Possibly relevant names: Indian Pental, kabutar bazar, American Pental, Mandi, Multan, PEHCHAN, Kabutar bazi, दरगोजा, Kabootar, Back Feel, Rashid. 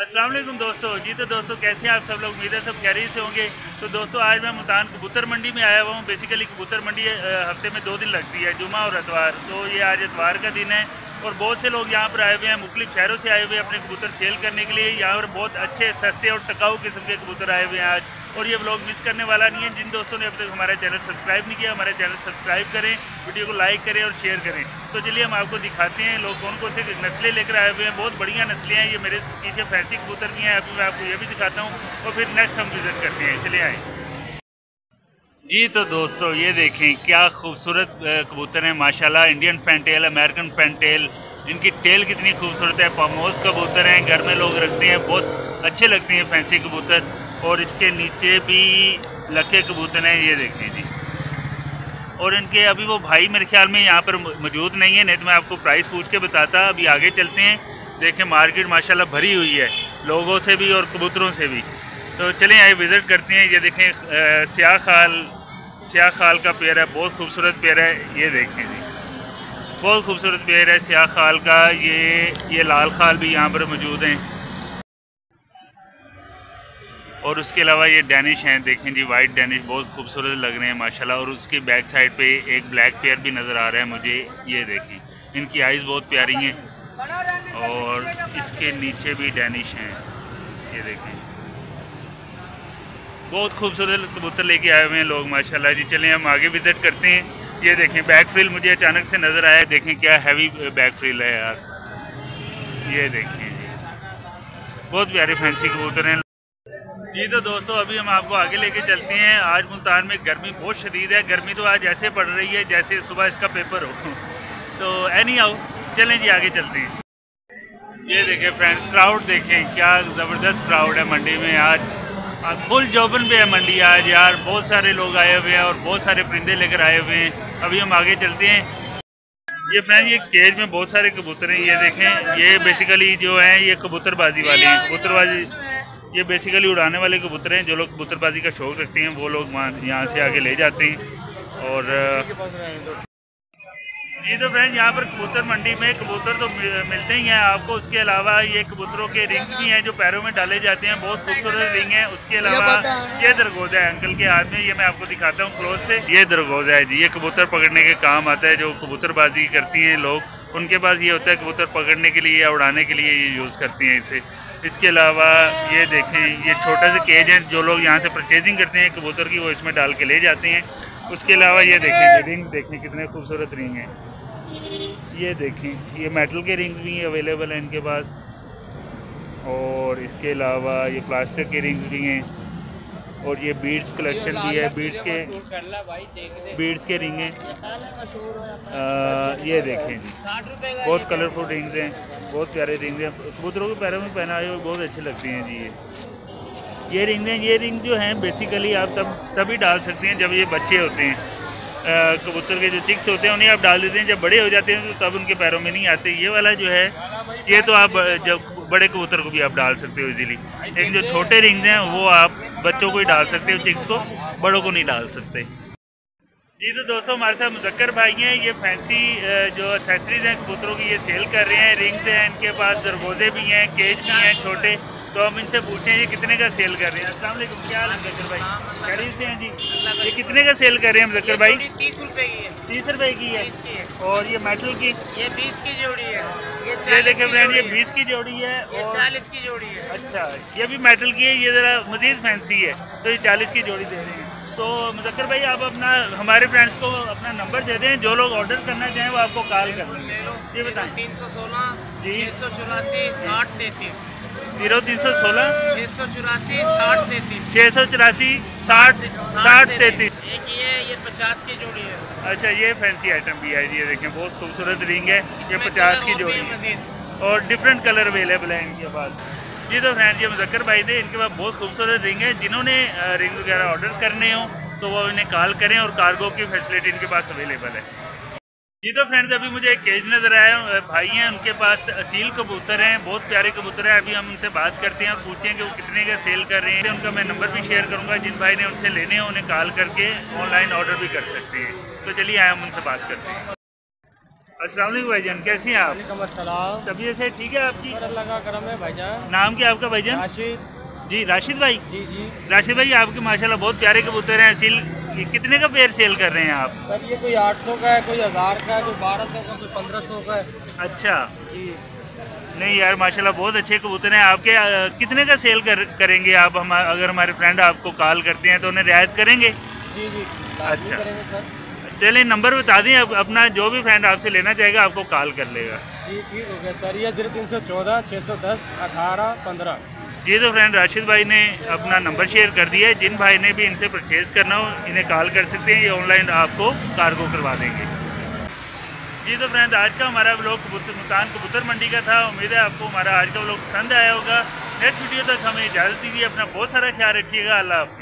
अस्सलाम वालेकुम दोस्तों। जी तो दोस्तों कैसे हैं आप सब लोग, उम्मीद है सब खैरियत से होंगे। तो दोस्तों आज मैं मुल्तान कबूतर मंडी में आया हुआ हूँ। बेसिकली कबूतर मंडी हफ्ते में 2 दिन लगती है, जुमा और इतवार। तो ये आज इतवार का दिन है और बहुत से लोग यहाँ पर आए हुए हैं, मुख्तलिफ शहरों से आए हुए हैं अपने कबूतर सेल करने के लिए। यहाँ पर बहुत अच्छे सस्ते और टिकाऊ किस्म के कबूतर आए हुए हैं आज, और ये व्लॉग मिस करने वाला नहीं है। जिन दोस्तों ने अब तक हमारा चैनल सब्सक्राइब नहीं किया, हमारा चैनल सब्सक्राइब करें, वीडियो को लाइक करें और शेयर करें। तो चलिए हम आपको दिखाते हैं लोग कौन कौन से नस्लें लेकर आए हुए हैं। बहुत बढ़िया नस्लें हैं। ये मेरे पीछे फैंसी कबूतर भी हैं, अभी मैं आपको ये भी दिखाता हूँ और फिर नेक्स्ट हम विजिट करते हैं। चले आएँ जी। तो दोस्तों ये देखें क्या खूबसूरत कबूतर हैं माशाल्लाह। इंडियन पेंटेल, अमेरिकन पेंटेल, इनकी टेल कितनी खूबसूरत है। पोमहोस कबूतर हैं, घर में लोग रखते हैं, बहुत अच्छे लगते हैं फैंसी कबूतर। और इसके नीचे भी लखे कबूतर हैं, ये देखें जी। और इनके अभी वो भाई मेरे ख्याल में यहाँ पर मौजूद नहीं है, नहीं तो मैं आपको प्राइस पूछ के बताता। अभी आगे चलते हैं। देखें मार्केट माशाल्लाह भरी हुई है लोगों से भी और कबूतरों से भी। तो चलें आइए विज़िट करते हैं। ये देखें सियाखाल का पेड़ है, बहुत खूबसूरत पेड़ है। ये देखें जी बहुत खूबसूरत पेड़ है सियाखाल का। ये लाल खाल भी यहाँ पर मौजूद हैं, और उसके अलावा ये डेनिश हैं। देखें जी वाइट डेनिश बहुत खूबसूरत लग रहे हैं माशाल्लाह। और उसकी बैक साइड पे एक ब्लैक पेड़ भी नज़र आ रहा है मुझे। ये देखें इनकी आइज़ बहुत प्यारी हैं, और इसके नीचे भी डेनिश हैं। ये देखें बहुत खूबसूरत कबूतर लेके आए हुए हैं लोग माशाल्लाह जी। चलें हम आगे विज़िट करते हैं। ये देखें बैक फील मुझे अचानक से नज़र आया। देखें क्या हैवी बैक फील है यार। ये देखें जी बहुत प्यारे फैंसी कबूतर हैं जी। तो दोस्तों अभी हम आपको आगे लेके चलते हैं। आज मुल्तान में गर्मी बहुत शदीद है। गर्मी तो आज ऐसे पड़ रही है जैसे सुबह इसका पेपर हो। तो एनी हाउ चलें जी आगे चलते हैं। ये देखें फ्रेंड्स क्राउड देखें क्या ज़बरदस्त क्राउड है मंडी में आज। फुल जौबन पे है मंडी आज यार। बहुत सारे लोग आए हुए हैं और बहुत सारे परिंदे लेकर आए हुए हैं। अभी हम आगे चलते हैं। ये फ्रेंड ये केज में बहुत सारे कबूतर हैं। ये देखें ये बेसिकली जो हैं ये कबूतर बाजी वाले हैं। कबूतरबाजी ये बेसिकली उड़ाने वाले कबूतर हैं। जो लोग कबूतरबाजी का शौक़ रखते हैं वो लोग यहाँ से आगे ले जाते हैं। और ये तो फ्रेंड यहाँ पर कबूतर मंडी में कबूतर तो मिलते ही हैं आपको। उसके अलावा ये कबूतरों के रिंग्स भी हैं जो पैरों में डाले जाते हैं, बहुत खूबसूरत रिंग हैं। उसके अलावा ये दरगोजा है अंकल के हाथ में, ये मैं आपको दिखाता हूँ क्लोज से। ये दरगोजा है जी, ये कबूतर पकड़ने के काम आता है। जो कबूतरबाजी करती हैं लोग उनके पास ये होता है, कबूतर पकड़ने के लिए या उड़ाने के लिए ये यूज़ करती हैं इसे। इसके अलावा ये देखें ये छोटा सा केज है, जो लोग यहाँ से परचेजिंग करते हैं कबूतर की वो इसमें डाल के ले जाते हैं। उसके अलावा ये देखें रिंग्स देखें कितने खूबसूरत रिंग हैं। ये देखें ये मेटल के रिंग्स भी अवेलेबल हैं इनके पास, और इसके अलावा ये प्लास्टिक के रिंग्स भी हैं। और ये बीड्स कलेक्शन भी है, बीड्स के रिंग हैं। ये देखें बहुत कलरफुल रिंग्स हैं, बहुत प्यारे रिंग्स हैं। कबूतरों के पैरों में पहनाए हुए बहुत अच्छे लगते हैं जी। ये रिंग हैं, ये रिंग जो हैं बेसिकली आप तभी डाल सकते हैं जब ये बच्चे होते हैं कबूतर के। जो चिक्स होते हैं उन्हें आप डाल देते हैं, जब बड़े हो जाते हैं तो तब उनके पैरों में नहीं आते। ये वाला जो है ये तो आप जब बड़े कबूतर को भी आप डाल सकते हो इजीली। एक जो छोटे रिंग्स हैं वो आप बच्चों को ही डाल सकते हो, चिक्स को, बड़ों को नहीं डाल सकते जी। तो दोस्तों हमारे साथ मुज़क्कर भाई हैं। ये फैंसी जो एक्सेसरीज हैं कबूतरों की ये सेल कर रहे हैं। रिंग्स हैं इनके पास, दरगोजे भी हैं, केज भी हैं छोटे। तो हम इनसे पूछते हैं ये कितने का सेल कर रहे हैं। अस्सलाम वालेकुम, क्या हाल है मुज़क्कर भाई, खैरियत से हैं जी। ये कितने का सेल कर रहे हैं मुज़क्कर भाई। 30 रुपये की है, 30 रुपये की है। और ये मेटल की ये 20 की जोड़ी है। ये देखें फ्रेंड ये 20 की जोड़ी है, ये 40 की जोड़ी है। अच्छा ये भी मेटल की है, ये ज़रा मज़ीद फैंसी है। तो ये 40 की जोड़ी दे रहे हैं। तो मुज़क्कर भाई आप अपना हमारे फ्रेंड्स को अपना नंबर दे दें, जो लोग ऑर्डर करना चाहें वो आपको कॉल कर दें। ये बताएँ 316 684 6033 0316 684 6033 ये 50 की जोड़ी है। अच्छा ये फैंसी आइटम भी है। ये देखें बहुत खूबसूरत रिंग है, ये 50 की जोड़ी है, और डिफरेंट कलर अवेलेबल है इनके पास। ये तो फ्रेंड ये मुज़क्कर भाई थे, इनके पास बहुत खूबसूरत रिंग है। जिन्होंने रिंग वगैरह ऑर्डर करने हो तो वो इन्हें कॉल करें, और कार्गो की फैसिलिटी इनके पास अवेलेबल है जी। तो फ्रेंड्स अभी मुझे एक केज नज़र आया, भाई हैं उनके पास असील कबूतर हैं, बहुत प्यारे कबूतर हैं। अभी हम उनसे बात करते हैं और पूछते हैं कि वो कितने का सेल कर रहे हैं। उनका मैं नंबर भी शेयर करूंगा, जिन भाई ने उनसे लेने हैं उन्हें कॉल करके ऑनलाइन ऑर्डर भी कर सकते हैं। तो चलिए आए हम उनसे बात करते हैं। अस्सलाम वालेकुम भाईजान, कैसे हैं आप? वालेकुम। तबीयत से ठीक है आपकी? अल्लाह का करम है भाईजान। नाम क्या आपका भाईजान? राशिद जी। राशिद भाई जी। राशिद भाई, आपके माशाल्लाह बहुत प्यारे कबूतर हैं। सील ये कितने का पेयर सेल कर रहे हैं आप? सर ये कोई 800 का है, कोई 1000 का है, कोई 1200 का, कोई 1500 का है। अच्छा जी। नहीं यार माशाल्लाह बहुत अच्छे कबूतर हैं आपके। कितने का सेल करेंगे आप? हम अगर हमारे फ्रेंड आपको कॉल करते हैं तो उन्हें रियायत करेंगे? जी जी। अच्छा चलिए, नंबर बता दें। अब अपना जो भी फ्रेंड आपसे लेना चाहेगा आपको कॉल कर लेगा। जी ठीक हो गया सर। ये 0314 610 1815। जी तो फ्रेंड राशिद भाई ने अपना नंबर शेयर कर दिया है। जिन भाई ने भी इनसे परचेज़ करना हो इन्हें कॉल कर सकते हैं, ये ऑनलाइन आपको कार्गो करवा देंगे। जी तो फ्रेंड आज का हमारा व्लॉग मुल्तान कबूतर मंडी का था। उम्मीद है आपको हमारा आज का व्लॉग पसंद आया होगा। नेक्स्ट वीडियो तक हमें इजाज़त दीजिए। अपना बहुत सारा ख्याल रखिएगा। अल्लाह हाफ़िज़।